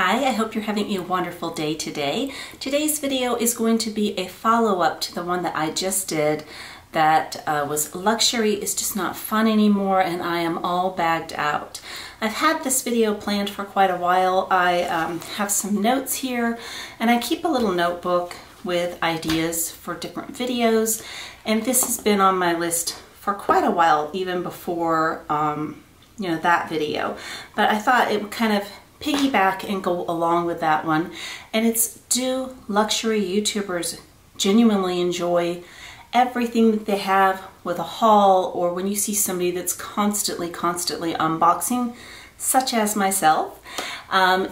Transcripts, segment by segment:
Hi, I hope you're having a wonderful day today. Today's video is going to be a follow-up to the one that I just did that was luxury is just not fun anymore and I am all bagged out. I've had this video planned for quite a while. I have some notes here and I keep a little notebook with ideas for different videos, and this has been on my list for quite a while, even before you know, that video, but I thought it would kind of piggyback and go along with that one. And it's, do luxury YouTubers genuinely enjoy everything that they have with a haul, or when you see somebody that's constantly unboxing, such as myself,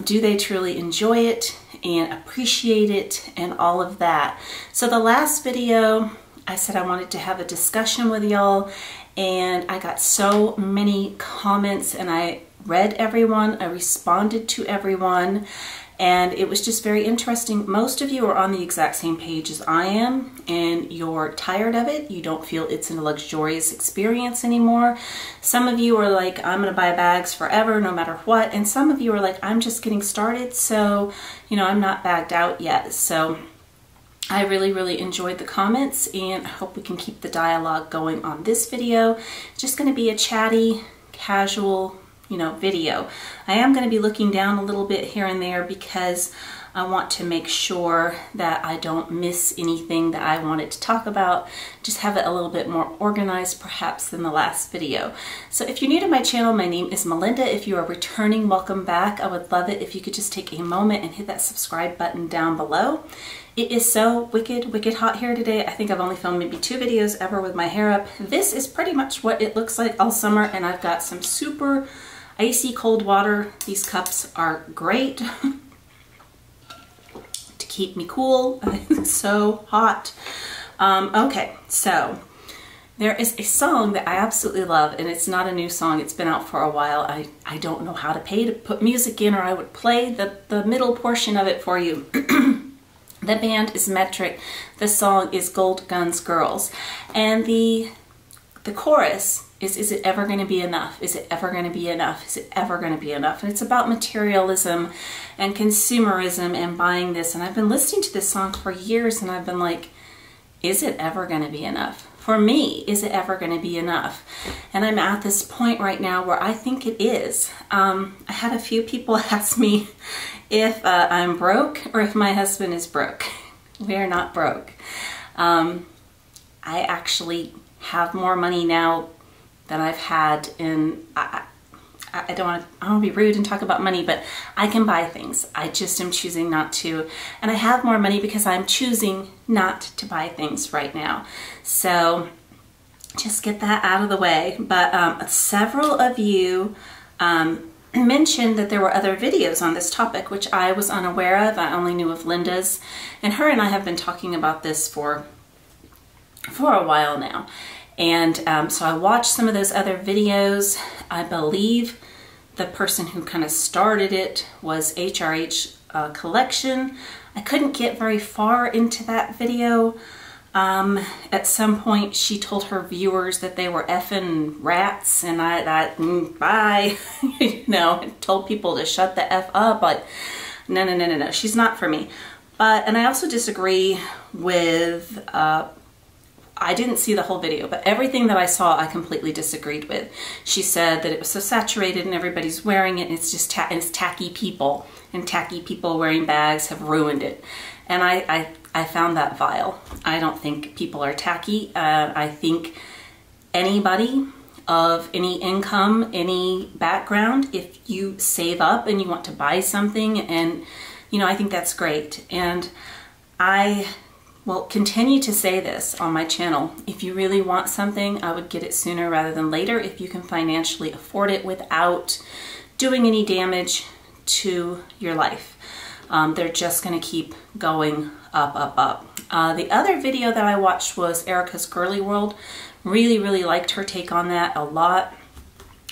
do they truly enjoy it and appreciate it and all of that? So the last video I said I wanted to have a discussion with y'all, and I got so many comments and I read everyone, I responded to everyone, and it was just very interesting. Most of you are on the exact same page as I am, and you're tired of it. You don't feel it's a luxurious experience anymore. Some of you are like, I'm gonna buy bags forever, no matter what. And some of you are like, I'm just getting started, so you know, I'm not bagged out yet. So I really enjoyed the comments, and I hope we can keep the dialogue going on this video. Just gonna be a chatty, casual, you know, video. I am going to be looking down a little bit here and there because I want to make sure that I don't miss anything that I wanted to talk about. Just have it a little bit more organized perhaps than the last video. So if you're new to my channel, my name is Melinda. If you are returning, welcome back. I would love it if you could just take a moment and hit that subscribe button down below. It is so wicked hot here today. I think I've only filmed maybe 2 videos ever with my hair up. This is pretty much what it looks like all summer, and I've got some super icy cold water. These cups are great to keep me cool. It's so hot. Okay, so there is a song that I absolutely love, and it's not a new song. It's been out for a while. I don't know how to put music in, or I would play the middle portion of it for you. The band is Metric. The song is Gold Guns Girls, and the chorus is it ever going to be enough? Is it ever going to be enough? Is it ever going to be enough? And it's about materialism and consumerism and buying this. And I've been listening to this song for years, and I've been like, is it ever going to be enough? For me, is it ever going to be enough? And I'm at this point right now where I think it is. I had a few people ask me if I'm broke or if my husband is broke. We are not broke. I actually have more money now that I've had in, I don't want to be rude and talk about money, but I can buy things. I just am choosing not to. And I have more money because I'm choosing not to buy things right now. So just get that out of the way. But several of you mentioned that there were other videos on this topic, which I was unaware of. I only knew of Linda's, and her and I have been talking about this for a while now. And so I watched some of those other videos. I believe the person who kind of started it was HRH Collection. I couldn't get very far into that video. At some point she told her viewers that they were effing rats, and I thought, bye, you know, and told people to shut the F up, like, no, she's not for me. But, and I also disagree with, I didn't see the whole video, but everything that I saw, I completely disagreed with. She said that it was so saturated and everybody's wearing it, and it's just it's tacky people, and tacky people wearing bags have ruined it. And I found that vile. I don't think people are tacky. I think anybody of any income, any background, if you save up and you want to buy something, and you know, I think that's great. And I will continue to say this on my channel. If you really want something, I would get it sooner rather than later if you can financially afford it without doing any damage to your life. They're just gonna keep going up. The other video that I watched was Erica's Girly World. Really liked her take on that a lot.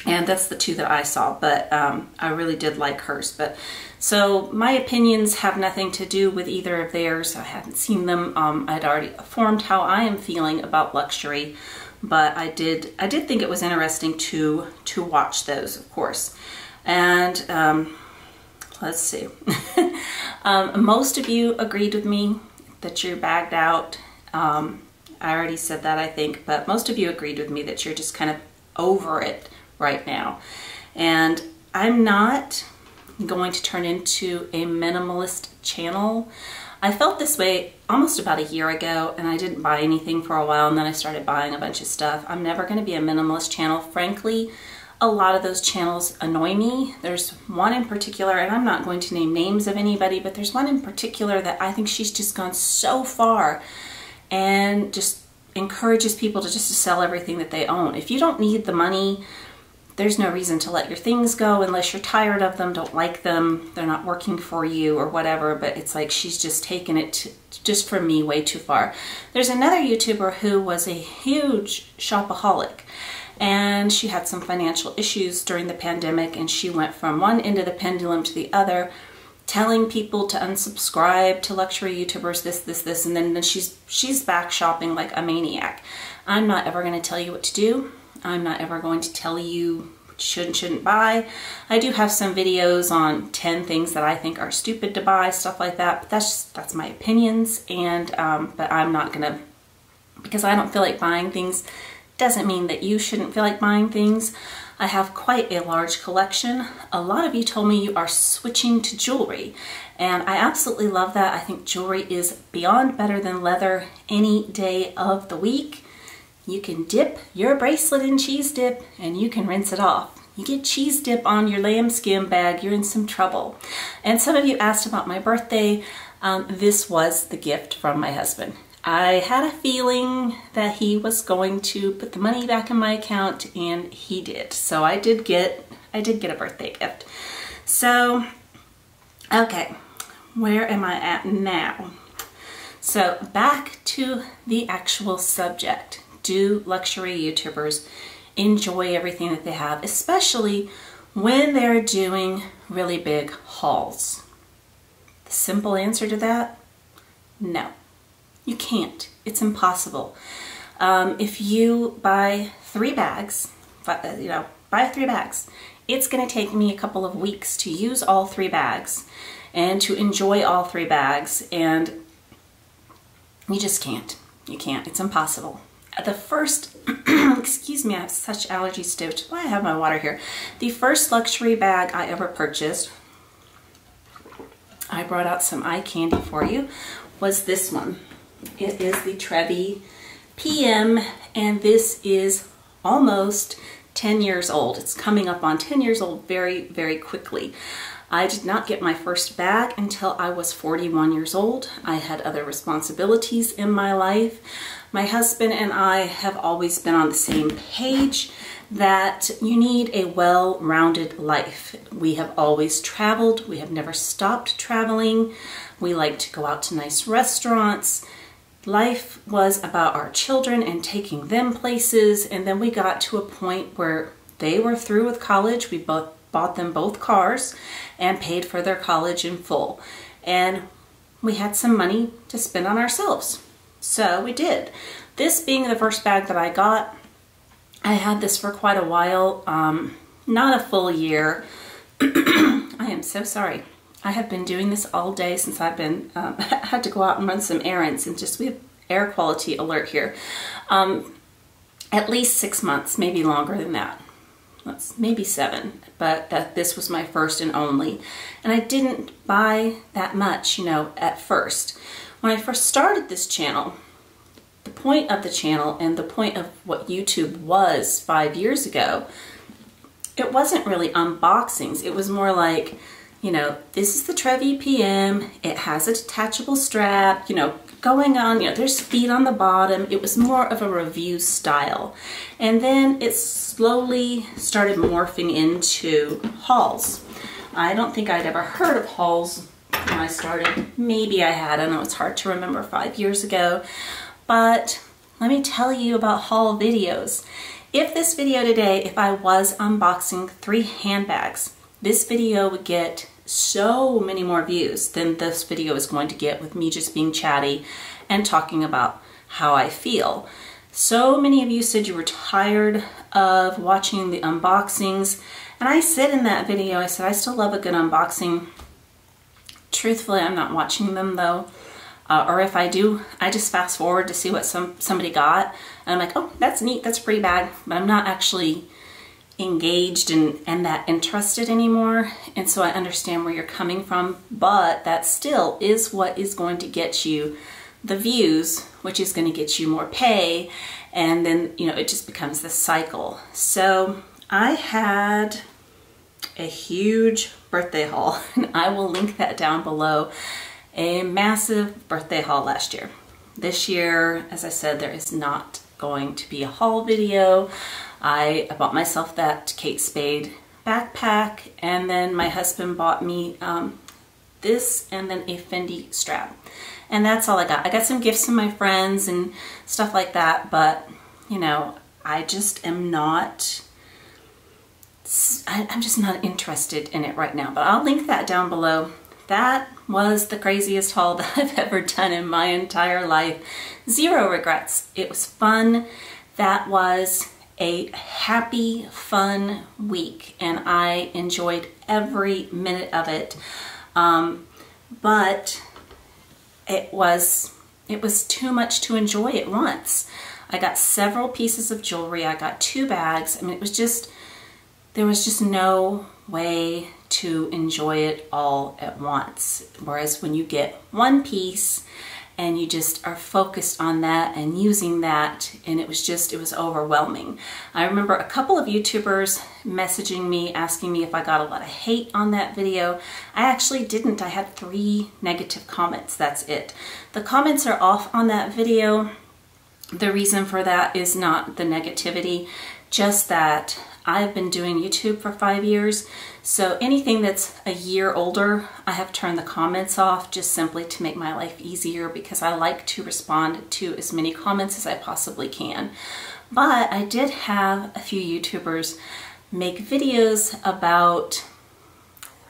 And that's the two that I saw, but I really did like hers. But so my opinions have nothing to do with either of theirs. I haven't seen them. I'd already formed how I am feeling about luxury, but I did think it was interesting to watch those, of course. And Let's see. Most of you agreed with me that you're bagged out. I already said that, I think, but most of you agreed with me that you're just kind of over it right now. And I'm not going to turn into a minimalist channel. I felt this way almost about a year ago, and I didn't buy anything for a while, and then I started buying a bunch of stuff. I'm never going to be a minimalist channel. Frankly, a lot of those channels annoy me. There's one in particular, and I'm not going to name names of anybody, but there's one in particular that I think she's just gone so far and just encourages people to just sell everything that they own. If you don't need the money, there's no reason to let your things go unless you're tired of them, don't like them, they're not working for you or whatever, but it's like she's just taken it just for me way too far. There's another YouTuber who was a huge shopaholic, and she had some financial issues during the pandemic, and she went from one end of the pendulum to the other, telling people to unsubscribe to luxury YouTubers, this, and then she's back shopping like a maniac. I'm not ever going to tell you what to do. I'm not ever going to tell you what you should and shouldn't buy. I do have some videos on 10 things that I think are stupid to buy, stuff like that, but that's my opinions, and but I'm not gonna, because I don't feel like buying things, doesn't mean that you shouldn't feel like buying things. I have quite a large collection. A lot of you told me you are switching to jewelry, and I absolutely love that. I think jewelry is beyond better than leather any day of the week. You can dip your bracelet in cheese dip, and you can rinse it off. You get cheese dip on your lambskin bag, you're in some trouble. And some of you asked about my birthday. This was the gift from my husband. I had a feeling that he was going to put the money back in my account, and he did. So I did get a birthday gift. So, okay, where am I at now? So back to the actual subject. Do luxury YouTubers enjoy everything that they have, especially when they're doing really big hauls? The simple answer to that, no. You can't. It's impossible. If you buy 3 bags, you know, buy 3 bags, it's going to take me a couple of weeks to use all 3 bags and to enjoy all 3 bags, and you just can't. You can't. It's impossible. The first, excuse me, I have such allergies too, which is why I have my water here. The first luxury bag I ever purchased, I brought out some eye candy for you, was this one. It is the Trevi PM, and this is almost 10 years old. It's coming up on 10 years old very, very quickly. I did not get my first bag until I was 41 years old. I had other responsibilities in my life. My husband and I have always been on the same page that you need a well-rounded life. We have always traveled. We have never stopped traveling. We like to go out to nice restaurants. Life was about our children and taking them places, and then we got to a point where they were through with college. We both bought them both cars and paid for their college in full, and we had some money to spend on ourselves, so we did. This being the first bag that I got, I had this for quite a while, not a full year. I am so sorry. I have been doing this all day since I've been, had to go out and run some errands, and just, we have air quality alert here. At least 6 months, maybe longer than that. That's maybe 7, but this was my first and only. And I didn't buy that much, you know, at first. When I first started this channel, the point of the channel and the point of what YouTube was 5 years ago, it wasn't really unboxings. It was more like, you know, this is the Trevi PM, it has a detachable strap, you know, going on, you know, there's feet on the bottom. It was more of a review style. And then it slowly started morphing into hauls. I don't think I'd ever heard of hauls when I started. Maybe I had, I know it's hard to remember 5 years ago, but let me tell you about haul videos. If this video today, if I was unboxing 3 handbags, this video would get so many more views than this video is going to get with me just being chatty and talking about how I feel. So many of you said you were tired of watching the unboxings, and I said in that video, I said I still love a good unboxing, Truthfully, I'm not watching them though. Or if I do, I just fast forward to see what somebody got. And I'm like, oh, that's neat, that's a pretty bag. But I'm not actually engaged and that interested anymore. And so I understand where you're coming from, but that still is what is going to get you the views, which is going to get you more pay. And then, you know, it just becomes this cycle. So I had a huge birthday haul, and I will link that down below. A massive birthday haul last year. This year, as I said, there is not going to be a haul video. I bought myself that Kate Spade backpack, and then my husband bought me this and then a Fendi strap. And that's all I got. I got some gifts from my friends and stuff like that, but you know, I just am not, I'm just not interested in it right now, but I'll link that down below. That was the craziest haul that I've ever done in my entire life. Zero regrets. It was fun. That was a happy, fun week, and I enjoyed every minute of it. But it was too much to enjoy at once. I got several pieces of jewelry. I got 2 bags. I mean, it was just, there was just no way to enjoy it all at once. Whereas when you get 1 piece and you just are focused on that and using that, and it was just, it was overwhelming. I remember a couple of YouTubers messaging me, asking me if I got a lot of hate on that video. I actually didn't. I had 3 negative comments, that's it. The comments are off on that video. The reason for that is not the negativity, just that I've been doing YouTube for 5 years, so anything that's a year older, I have turned the comments off just simply to make my life easier, because I like to respond to as many comments as I possibly can. But I did have a few YouTubers make videos about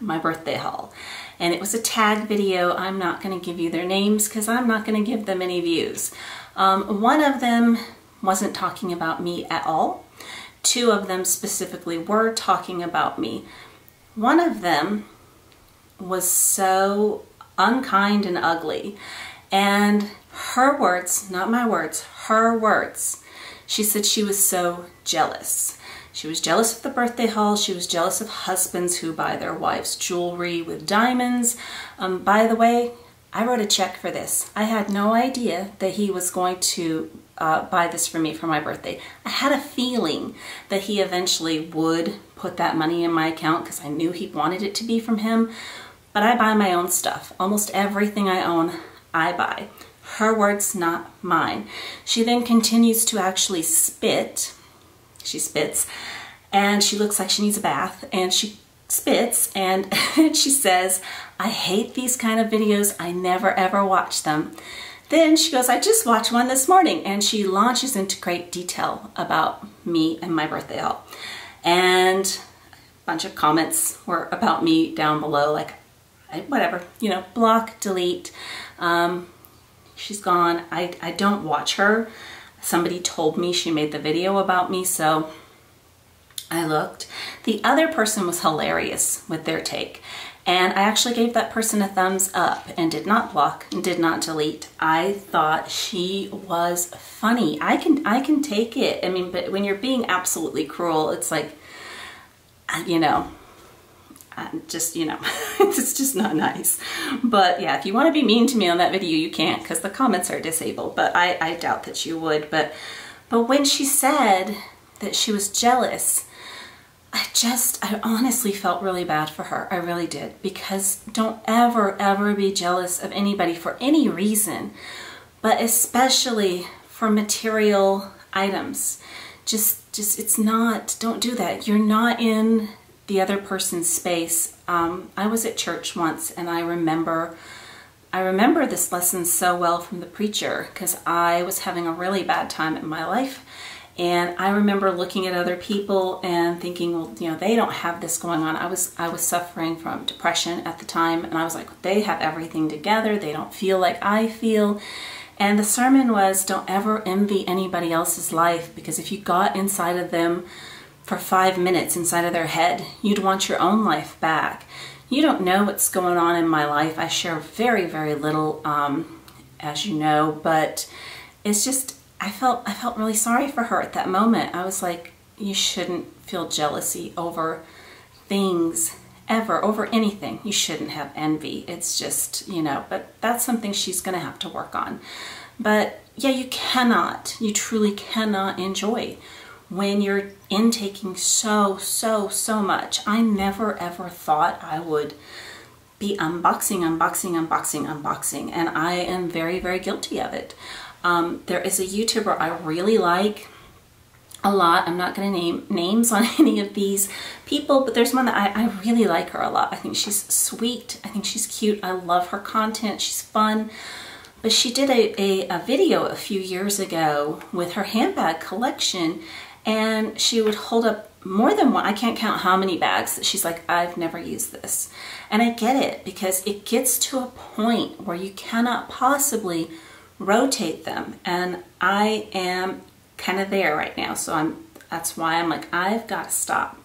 my birthday haul, and it was a tag video. I'm not going to give you their names because I'm not going to give them any views. One of them wasn't talking about me at all. 2 of them specifically were talking about me. One of them was so unkind and ugly. And her words, not my words, her words, she said she was so jealous. She was jealous of the birthday haul. She was jealous of husbands who buy their wives jewelry with diamonds. By the way, I wrote a check for this. I had no idea that he was going to buy this for me for my birthday. I had a feeling that he eventually would put that money in my account because I knew he wanted it to be from him, but I buy my own stuff. Almost everything I own, I buy. Her words, not mine. She then continues to actually spit. She spits, and she looks like she needs a bath, and she spits, and she says, I hate these kind of videos. I never ever watch them. Then she goes, I just watched one this morning, and she launches into great detail about me and my birthday haul. And a bunch of comments were about me down below, like, whatever, you know, block, delete. She's gone. I don't watch her. Somebody told me she made the video about me, so I looked. The other person was hilarious with their take. And I actually gave that person a thumbs up and did not block and did not delete. I thought she was funny. I can take it. I mean, but when you're being absolutely cruel, it's like, you know, you know, it's just not nice. But yeah, if you want to be mean to me on that video, you can't, because the comments are disabled, but I doubt that you would. But when she said that she was jealous, I honestly felt really bad for her. I really did, because don't ever, ever be jealous of anybody for any reason, but especially for material items. Just it's not, don't do that. You're not in the other person's space. I was at church once, and I remember this lesson so well from the preacher, because I was having a really bad time in my life. And I remember looking at other people and thinking, well, you know, they don't have this going on. I was suffering from depression at the time, and I was like, they have everything together. They don't feel like I feel. And the sermon was, don't ever envy anybody else's life, because if you got inside of them for 5 minutes inside of their head, you'd want your own life back. You don't know what's going on in my life. I share very, very little, as you know, but it's just, I felt really sorry for her at that moment. I was like, you shouldn't feel jealousy over things ever, over anything. You shouldn't have envy. It's just, you know, but that's something she's going to have to work on. But yeah, you truly cannot enjoy when you're intaking so much. I never ever thought I would be unboxing, and I am very guilty of it. There is a YouTuber I really like a lot. I'm not going to name names on any of these people, but there's one that I really like her a lot. I think she's sweet. I think she's cute. I love her content. She's fun. But she did a video a few years ago with her handbag collection, and she would hold up more than one. I can't count how many bags that she's like, I've never used this. And I get it, because it gets to a point where you cannot possibly rotate them. And I am kind of there right now. So that's why I'm like, I've got to stop.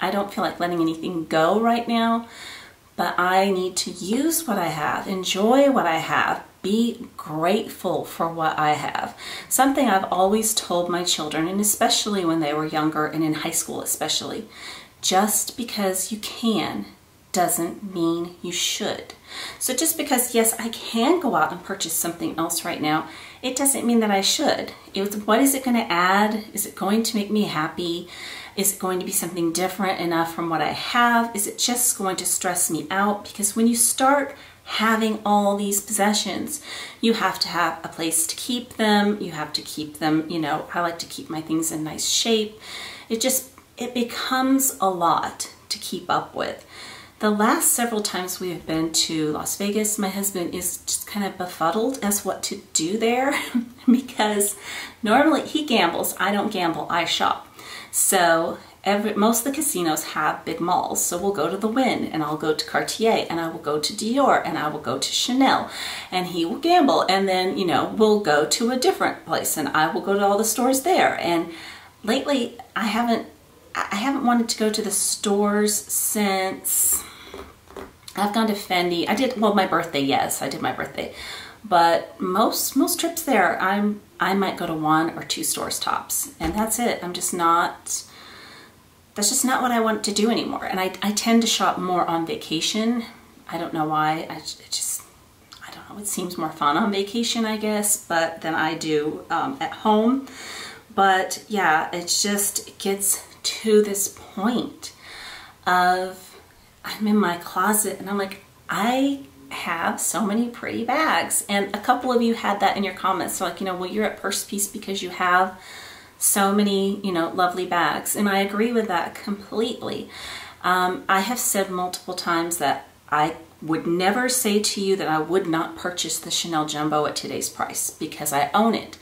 I don't feel like letting anything go right now, but I need to use what I have, enjoy what I have, be grateful for what I have. Something I've always told my children, and especially when they were younger and in high school especially, just because you can doesn't mean you should. So just because, yes, I can go out and purchase something else right now, it doesn't mean that I should. What is it going to add? Is it going to make me happy? Is it going to be something different enough from what I have? Is it just going to stress me out? Because when you start having all these possessions, you have to have a place to keep them. You have to keep them, you know, I like to keep my things in nice shape. It becomes a lot to keep up with. The last several times we have been to Las Vegas, my husband is just kind of befuddled as what to do there because normally he gambles. I don't gamble, I shop. So most of the casinos have big malls. So we'll go to the Wynn, and I'll go to Cartier, and I will go to Dior, and I will go to Chanel, and he will gamble. And then, you know, we'll go to a different place, and I will go to all the stores there. And lately I haven't wanted to go to the stores since I've gone to Fendi. I did, well, my birthday, yes, I did my birthday. But most trips there, I might go to one or two stores tops, and that's it. That's just not what I want to do anymore. And I tend to shop more on vacation. I don't know why, I don't know, it seems more fun on vacation, I guess, but than I do at home. But yeah, it gets to this point of I'm in my closet and I'm like, I have so many pretty bags. And a couple of you had that in your comments. So like, you know, well, you're at Purse Piece because you have so many, you know, lovely bags. And I agree with that completely. I have said multiple times that I would never say to you that I would not purchase the Chanel Jumbo at today's price because I own it.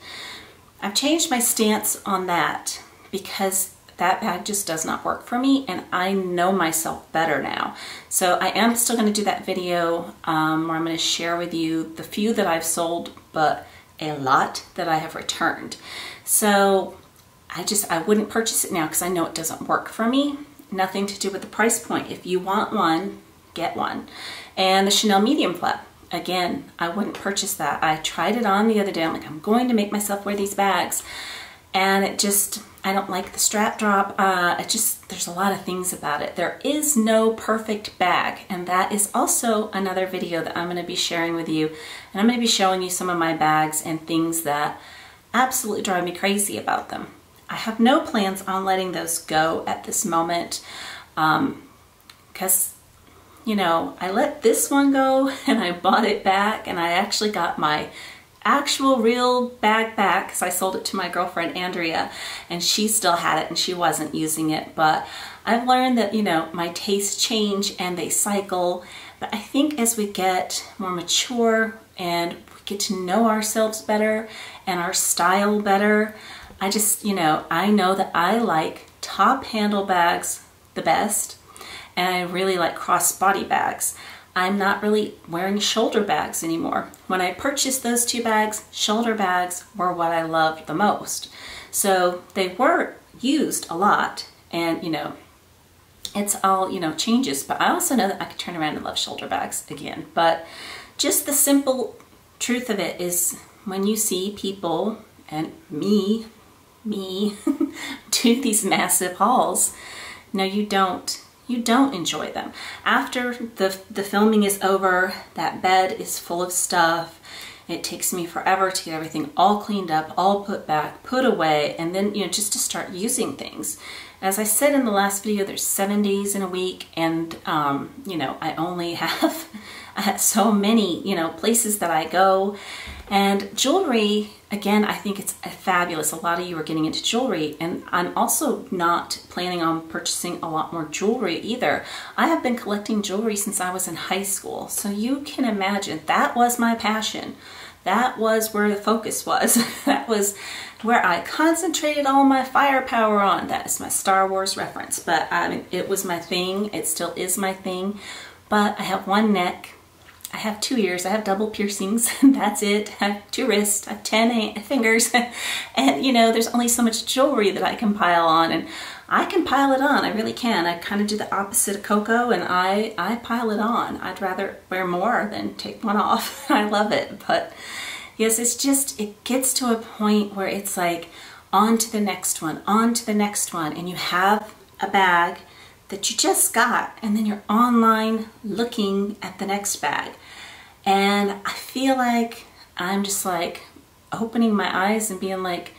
I've changed my stance on that because that bag just does not work for me, and I know myself better now. So I am still going to do that video where I'm going to share with you the few that I've sold, but a lot that I have returned. So I wouldn't purchase it now because I know it doesn't work for me. Nothing to do with the price point. If you want one, get one. And the Chanel medium flap. Again, I wouldn't purchase that. I tried it on the other day. I'm like, I'm going to make myself wear these bags. And I don't like the strap drop. There's a lot of things about it. There is no perfect bag. And that is also another video that I'm going to be sharing with you. And I'm going to be showing you some of my bags and things that absolutely drive me crazy about them. I have no plans on letting those go at this moment. Because, you know, I let this one go and I bought it back, and I actually got my actual real bag back because I sold it to my girlfriend Andrea, and she still had it and she wasn't using it. But I've learned that, you know, my tastes change and they cycle. But I think as we get more mature and we get to know ourselves better and our style better, you know, I know that I like top handle bags the best, and I really like cross-body bags. I'm not really wearing shoulder bags anymore. When I purchased those two bags, shoulder bags were what I loved the most. So they were used a lot, and you know, it's all, you know, changes. But I also know that I could turn around and love shoulder bags again. But just the simple truth of it is, when you see people and me do these massive hauls, no, you don't enjoy them. After the filming is over, that bed is full of stuff. It takes me forever to get everything all cleaned up, all put back, put away, and then, you know, just to start using things. As I said in the last video, there's 7 days in a week, and you know, I only have so many, you know, places that I go. And jewelry, again, I think it's fabulous. A lot of you are getting into jewelry, and I'm also not planning on purchasing a lot more jewelry either. I have been collecting jewelry since I was in high school, so you can imagine that was my passion. That was where the focus was. That was where I concentrated all my firepower on. That is my Star Wars reference, but I mean, it was my thing. It still is my thing. But I have one neck, I have 2 ears, I have double piercings, that's it. I have 2 wrists, I have 10 fingers, and you know, there's only so much jewelry that I can pile on, and I can pile it on, I really can. I kind of do the opposite of Coco, and I pile it on. I'd rather wear more than take one off. I love it, but yes, it's just, it gets to a point where it's like, on to the next one, on to the next one, and you have a bag that you just got, and then you're online looking at the next bag. And I feel like I'm just like opening my eyes and being like,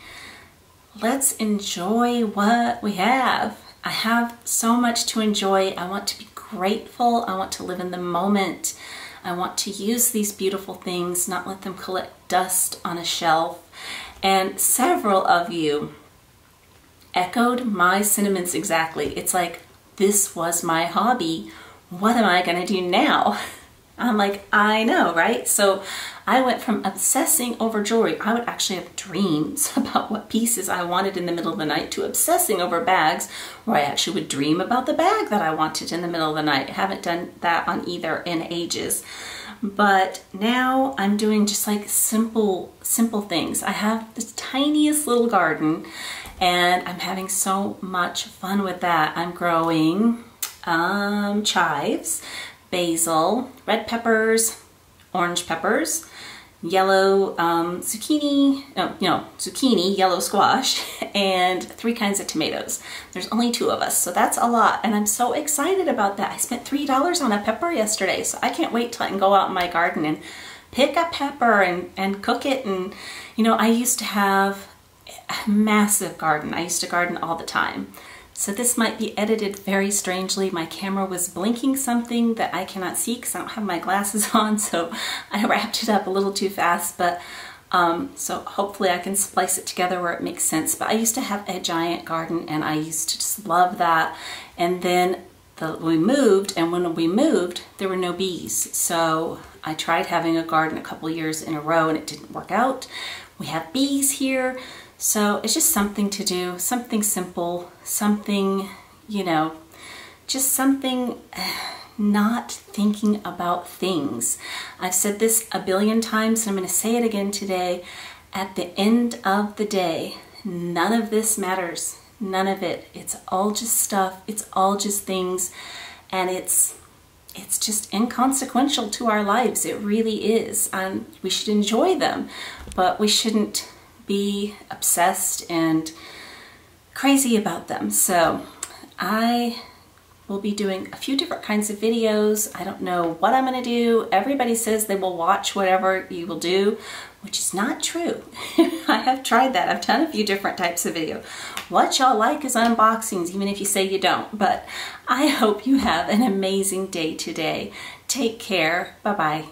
let's enjoy what we have. I have so much to enjoy. I want to be grateful. I want to live in the moment. I want to use these beautiful things, not let them collect dust on a shelf. And several of you echoed my sentiments exactly. It's like, this was my hobby. What am I gonna do now? I'm like, I know, right? So I went from obsessing over jewelry. I would actually have dreams about what pieces I wanted in the middle of the night, to obsessing over bags, where I actually would dream about the bag that I wanted in the middle of the night. I haven't done that on either in ages. But now I'm doing just like simple things. I have the tiniest little garden, and I'm having so much fun with that. I'm growing chives, basil, red peppers, orange peppers, yellow zucchini, zucchini, yellow squash, and 3 kinds of tomatoes. There's only 2 of us, so that's a lot, and I'm so excited about that. I spent $3 on a pepper yesterday, so I can't wait till I can go out in my garden and pick a pepper and cook it. And you know, I used to have a massive garden. I used to garden all the time. So this might be edited very strangely. My camera was blinking something that I cannot see because I don't have my glasses on, so I wrapped it up a little too fast, but so hopefully I can splice it together where it makes sense. But I used to have a giant garden, and I used to just love that. And then we moved, and when we moved, there were no bees. So I tried having a garden a couple years in a row, and it didn't work out. We have bees here. So it's just something to do, something simple, something, you know, just something, not thinking about things. I've said this a billion times, and I'm going to say it again today. At the end of the day, none of this matters. None of it. It's all just stuff. It's all just things. And it's just inconsequential to our lives. It really is. We should enjoy them, but we shouldn't be obsessed and crazy about them. So I will be doing a few different kinds of videos. I don't know what I'm gonna do. Everybody says they will watch whatever you will do, which is not true. I have tried that. I've done a few different types of video. What y'all like is unboxings, even if you say you don't. But I hope you have an amazing day today. Take care. Bye-bye.